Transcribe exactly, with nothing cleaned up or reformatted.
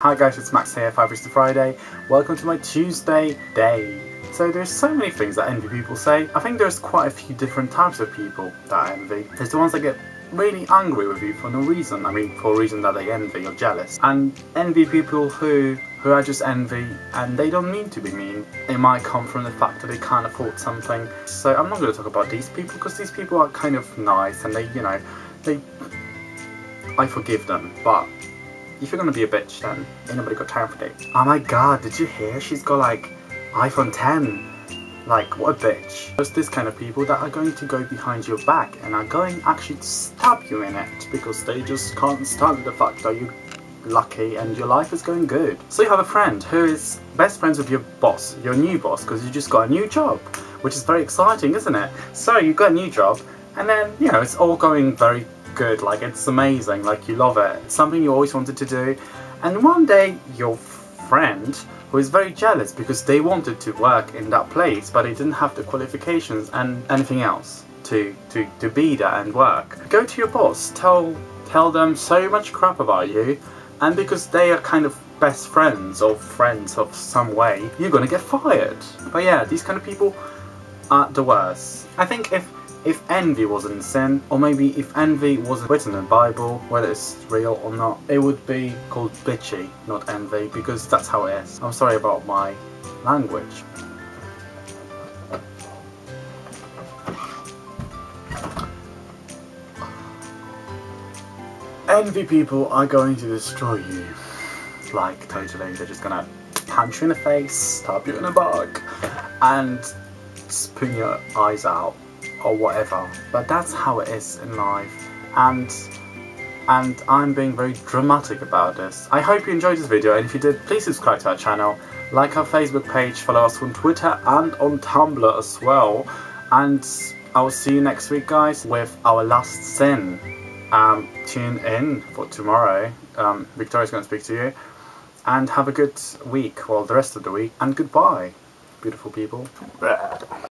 Hi guys, it's Max here, Five Ways to Friday. Welcome to my Tuesday day. So there's so many things that envy people say. I think there's quite a few different types of people that I envy. There's the ones that get really angry with you for no reason. I mean, for a reason that they envy or jealous. And envy people who who I just envy and they don't mean to be mean. It might come from the fact that they can't afford something. So I'm not going to talk about these people because these people are kind of nice and they, you know, they... I forgive them, but if you're gonna be a bitch, then ain't nobody got time for that. Oh my god, did you hear? She's got like iPhone ten. Like, what a bitch. There's this kind of people that are going to go behind your back and are going actually to stab you in it because they just can't stand the fact that you're lucky and your life is going good. So you have a friend who is best friends with your boss, your new boss, because you just got a new job, which is very exciting, isn't it? So you got a new job and then, you know, it's all going very good, like it's amazing, like you love it. It's something you always wanted to do, and one day your friend, who is very jealous because they wanted to work in that place but they didn't have the qualifications and anything else to to, to be there and work, go to your boss, tell tell them so much crap about you, and because they are kind of best friends or friends of some way, you're gonna get fired. But yeah, these kind of people are the worst. I think if If envy wasn't sin, or maybe if envy wasn't written in the Bible, whether it's real or not, it would be called bitchy, not envy, because that's how it is. I'm sorry about my language. Envy people are going to destroy you. Like, totally. They're just gonna punch you in the face, stab you in the back, and spoon your eyes out. Or whatever, but that's how it is in life, and and I'm being very dramatic about this. I hope you enjoyed this video, and if you did, please subscribe to our channel, like our Facebook page, follow us on Twitter and on Tumblr as well, and I'll see you next week guys with our last sin. Um, tune in for tomorrow, um, Victoria's going to speak to you, and have a good week, well the rest of the week, and goodbye beautiful people.